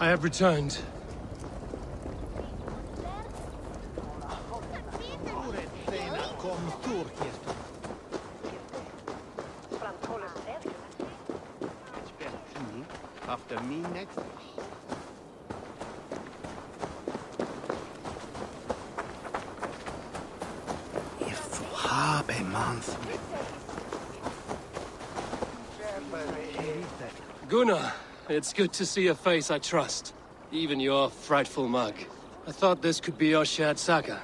I have returned. After me next. If you have a month. Gunnar, it's good to see a face I trust. Even your frightful mug. I thought this could be our shared saga,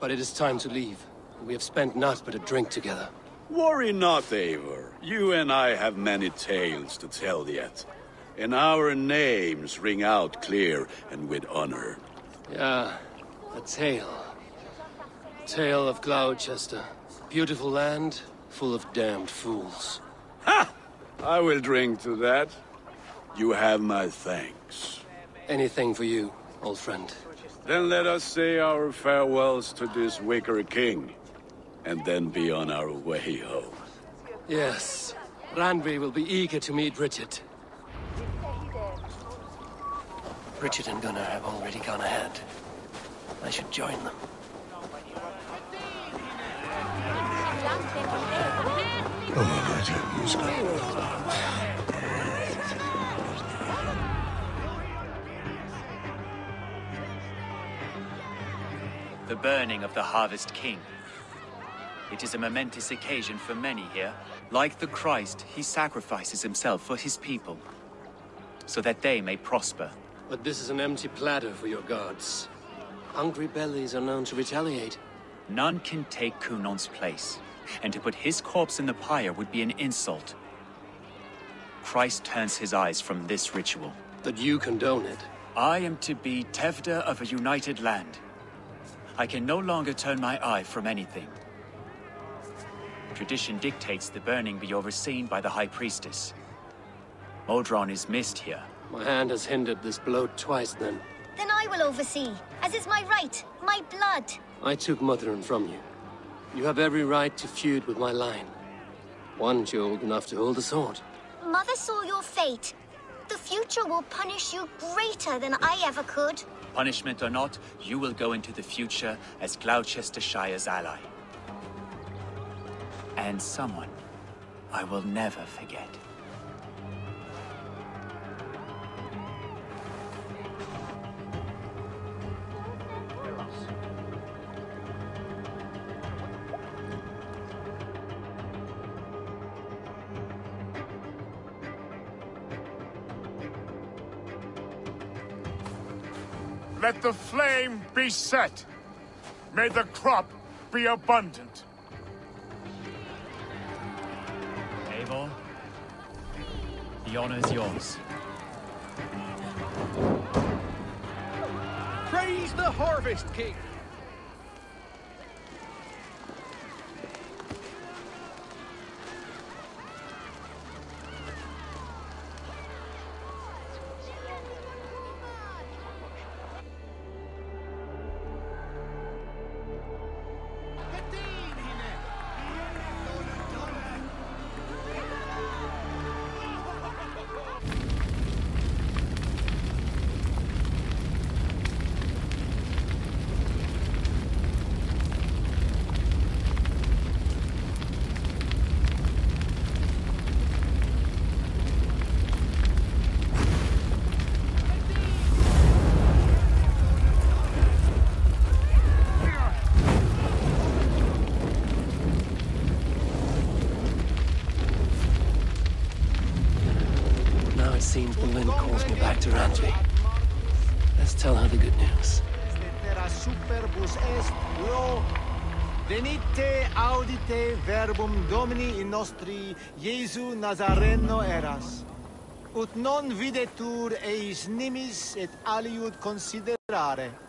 but it is time to leave. We have spent naught but a drink together. Worry not, Eivor. You and I have many tales to tell yet. And our names ring out clear and with honor. Yeah, a tale. Tale of Gloucester. Beautiful land, full of damned fools. Ha! I will drink to that. You have my thanks. Anything for you, old friend. Then let us say our farewells to this wicker king, and then be on our way home. Yes, Ranvi will be eager to meet Richard. Richard and Gunnar have already gone ahead. I should join them. The burning of the Harvest King. It is a momentous occasion for many here. Like the Christ, he sacrifices himself for his people, so that they may prosper. But this is an empty platter for your gods. Hungry bellies are known to retaliate. None can take Kunon's place, and to put his corpse in the pyre would be an insult. Christ turns his eyes from this ritual. But you condone it? I am to be Tevda of a united land. I can no longer turn my eye from anything. Tradition dictates the burning be overseen by the High Priestess. Modron is missed here. My hand has hindered this bloat twice, then. Then I will oversee, as is my right, my blood. I took Modron from you. You have every right to feud with my line. One you're old enough to hold a sword. Mother saw your fate. The future will punish you greater than I ever could. Punishment or not, you will go into the future as Gloucestershire's ally. And someone I will never forget. Let the flame be set. May the crop be abundant. Eivor, the honor is yours. Praise the Harvest King! Lynn calls me back to Rantley. Let's tell her the good news. Venite audite verbum Domini in nostri Jesu Nazareno eras. Ut non videtur eis nimis et aliud considerare.